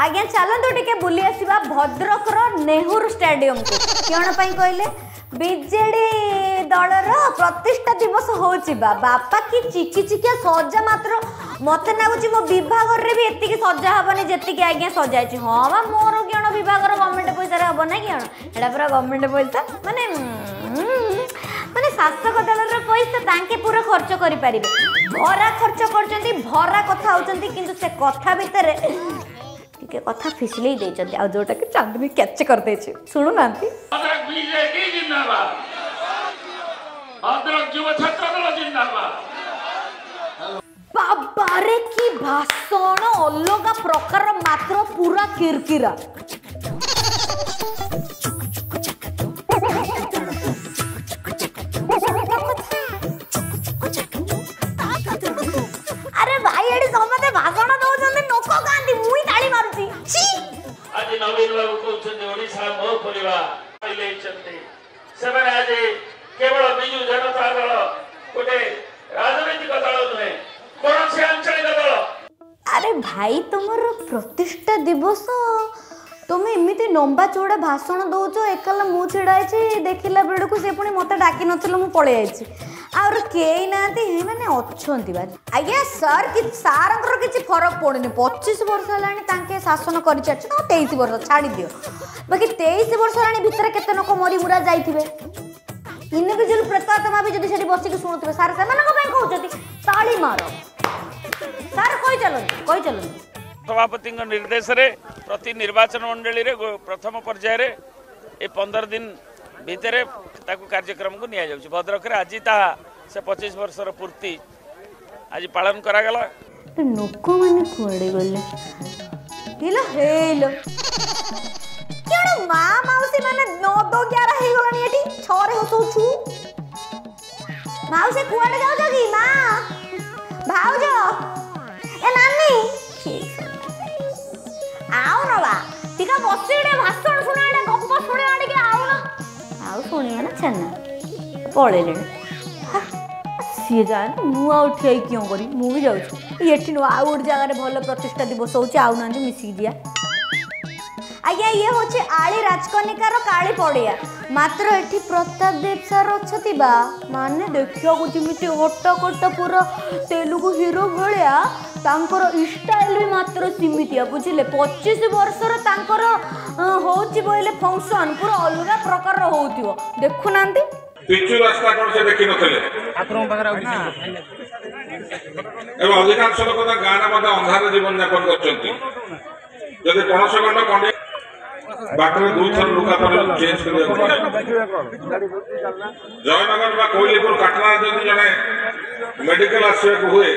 आज्ञा चलतु टे बुली आसवा भद्रकर नेहरू स्टेडियम को कौन कहले बीजेडी दलर प्रतिष्ठा दिवस होगा बापा कि चिकी चिकिया सजा मात्र मत लगुच मो विभाग भी एति सजा हेनी जी आज्ञा सजा हाँ बा मोर कौन विभाग गवर्नमेंट पैसा हम ना कौन एटा पूरा गवर्नमेंट पैसा मानने मानने शासक दलर पैसा तांके पूरा खर्च करें भरा खर्च करा कथा होती से कथा भितर के कथा फिसले जोटा कि चांदनी कैच कर दे शुणु ना बाबारे की भाषण अलग प्रकार मात्र पूरा किरकिरा केवल बिजु जनता दल गोटे राजनीतिक दल नुहे कौन से आंचलिक दल। अरे भाई तुम प्रतिष्ठा दिवस तुम एमती लंबा चौड़ा भाषण दौच एकला मु छिड़ा देखला बेलू को पुणी मत डाक ना पलि आर कई ना मैंने अच्छा आज्ञा सर कि सार कि फरक पड़े 25 वर्ष है शासन कर 23 वर्ष छाड़ दि बाकी 23 वर्ष है भितर के लोक मरी मुरा जाइए इंडिविजुअल प्रेतात्मा भी जो से बस की शुणुवे सार से कहते मार सार कही चल सभापति निर्देश प्रति निर्वाचन मंडली प्रथम पर्यायर ए 15 दिन भितर कार्यक्रम को निया निजी भद्रक आज से 25 वर्षर पूर्ति आज पालन करागला लोक मैंने कड़े गले आओ रवा टीका बसीडे भाषण सुनाडे गप्प सुनाडे के आओ ना आओ सुनिया ना छन्ना पळेले सी जान मु आ उठै क्यों करी मु भी जाउ छु एठी न आउट जगह रे भलो प्रतिष्ठा दिवस होची आउ ना मिसी दिया आज्ञा ये होची आली राजकनिकार काली पड़िया मात्र एठी प्रताप देव सर अच्छति बा माने देखियो को जिमिति ओट्टा कोट्टा पूरा तेलुगु हीरो भलिया तांकर स्टाइल भी मात्र सीमितिया बुझिले 25 वर्षर तांकर होची बोले फंक्शन पूरा अलग प्रकार होउतियो देखु नांती पिचु रास्ता कोन से देखि नथले आपन बगरा उठना एवं अधिकांश लोक ना गाना मदा अंधार जीवन यापन करचंती जदे कोनसे गण गण बाटरे दुथर लुका परल चेंज कर जयनगर बा कोलीपुर काटना जदी जने मेडिकल आश्रय हुए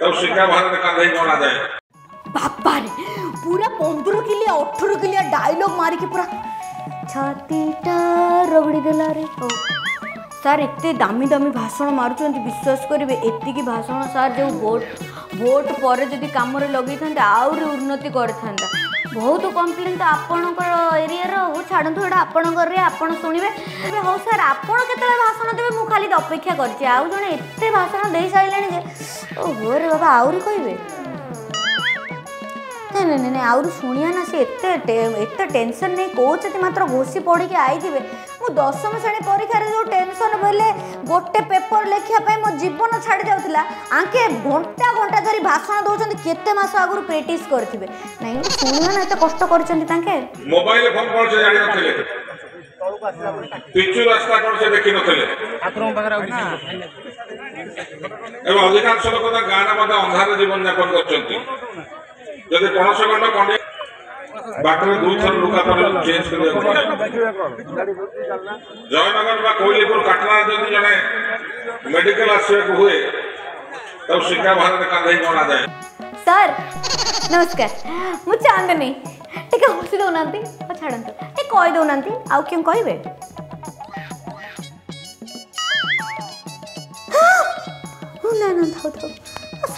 तब शिक्षा भारत कांधे कोना जाए बापा रे पूरा 15 किलो 18 किलो डायलॉग मार के पूरा छातीटा रगड़ी देला रे सर इतने दामी दामी भाषण मारुचंती विश्वास करिवे एति की भाषण सर जो वोट पर जदी काम रे लगई थांदा आउर उन्नति करथांदा बहुत कंप्लेन तो आपण को एरिया रो छाडंथु एडा आपण कर रे आपण सुनिबे हो सर आपण केतले भाषण देबे मु खाली अपेक्षा करछि आउ जने एते भाषण देई साइलेन जे ओहो रे बाबा आउरी कहिबे ने ने ने आउरी सुनिया ना से एते टेंशन नै कोचति मात्र घोसी पड़ी के आई दिबे मु 10वीं श्रेणी परीक्षा रे जो टेंशन भले गोटे पेपर लेखिया पे मो जीवन छाड़ जाउतला आंके घंटा घंटा धरी भाषण दोचंती केते मास आगुर प्रैक्टिस करथिबे नै सुनिया ना एते कष्ट करचंती तांके मोबाइल फोन पर जानि नथले पिचु रास्ता कोन से देखि नथले आक्रम बगरा उठना एवं अधिकांश लोक ना गाना मदा अंधार जीवन यापन करचंती जदे कोनसे गण गण बाटरे दुथर लुका परल चेंज कर जयनगर बा कोलीपुर काटना जदी जने मेडिकल आश्रय हुए तब शिक्षा भारत कांधे कोना जाए सर नमस्कार मु चांदनी टिके हसी दो नांती और छाड़न ए कोइ दो नांती आउ क्यों कहिबे ओ ना ना थाउ थाउ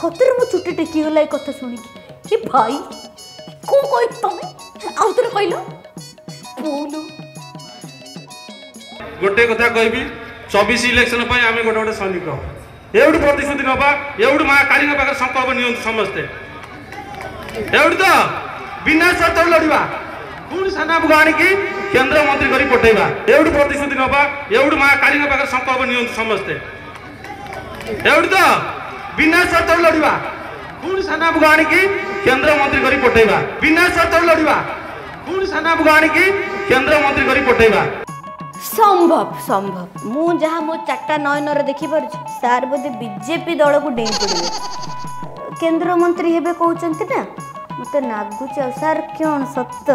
सतर मु छुट्टी टेकी होला ए कथा सुनिकी ए भाई को कोई तमे आउ तरे कहलो बोलो गोटे कथा कहबी 24 इलेक्शन पय आमे गोटे गोटे सैनिक एउट प्रतिशत नबा एउट मा काली नबा संकल्प नियंत समस्ते एउट तो बिना शर्त लड़वा पुणी सेनापू को आणिकी केन्द्र मंत्री कर पठेगा एवं प्रतिश्रुति ना एवं माँ काली पाखे संकल्प नि समस्ते एवं तो बिना शर्त लड़वा पुणी सेनापू को आणिकी केन्द्र मंत्री कर पठेगा बिना शर्त लड़वा पुणी सेनापू को आणिकी केन्द्र मंत्री कर पठेगा संभव संभव मु जहाँ मो चार्टा नयन देखिपुर सार बोधे बीजेपी दल को डेई पड़े केंद्र मंत्री हेबे कहते ना मत लगुच सार कौन सत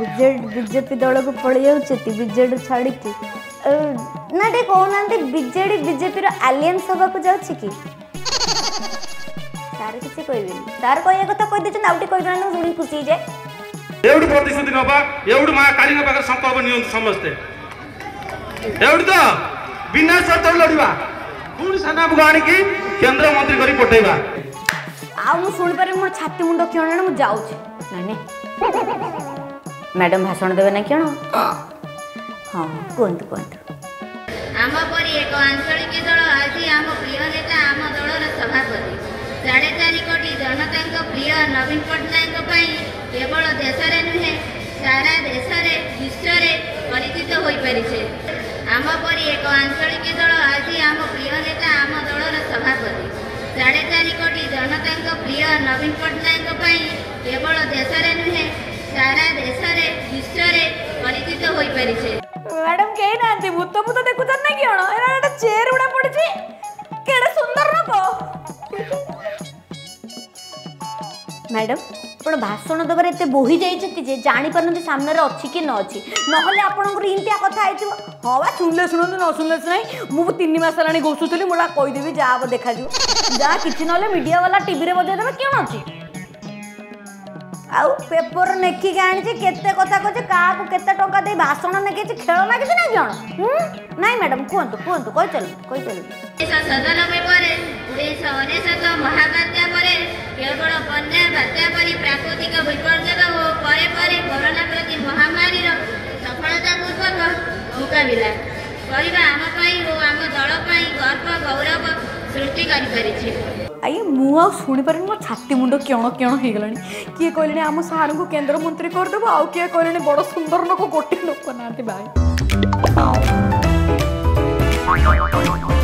बीजेपी दल को पड़ जाऊँगी बीजेडी छाड़ी ना टे कहना बीजेडी बीजेपी आलियंस होगा जाऊँगी कि सार किसी कहबे सार कह कथा कहीदे आउटे कहना शुणी खुशी हो जाए एवं प्रतिश्रुति ना एवं माँ काली पाखे संकल्प नि समस्ते एवं तो बिना शर्त लड़वा पुणी सेनापू को आणिकी केन्द्र मंत्री कर पठेगा आुपारे मोर छाती मुंड किण मु जाऊँ मैडम भाषण देवे ना किण हाँ कहतु कहतु आम परी एक आंचलिक दल आज आम प्रिय नेता आम दलर सभापति जाडेजा निकटी जनता प्रिय नवीन पट्टनायक केवल देश नुहे सारा देश विश्व परिचित हो पारे आम परी एक आंचलिक दल आज आम प्रिय नेता आम दलर सभापति जाडेजा निकटी जनता प्रिय नवीन पट्टनायक केवल देश नुहे सारा देश विश्व परिचित हो पारे मैडम कही ना भूत भूत देखुन ना कि चेयर गुड़ा पड़ी केड़े सुंदर लोग मैडम आप भाषण देवर एत बोही जाइए जापर सामने अच्छी कि न अच्छी ना आपंकर इंतिया कथा हाँ बा शुणिले शुणु न शुणिले ना मुझे 3 मास है घोषुली मोला कहीदेवी जहाँ देखा जहाँ कि ना मीडिया वाला टीवी बजाईदेव क्यों अच्छी आउ पेपर नेखिक आनी केते कथा कहे क्या केत टा दे भाषण ने खेल लगे ना जन ना मैडम कहतु कहतु कही चलो केवल बना बात्या परि प्राकृतिक विपर्जय ओ परे कोरोना प्रति महामारी सफलता पूर्वक मुकबिला करवा आम ओ आम दल गर्व गौरव सृष्टि करि आये मु आ सुनी पारे मो छाती मुंड क्यों क्यों हो गला किए कहले आम सार को केंद्र मंत्री करदेव आ किए कहले बड़ सुंदर लोक गोटे लोक ना भाई।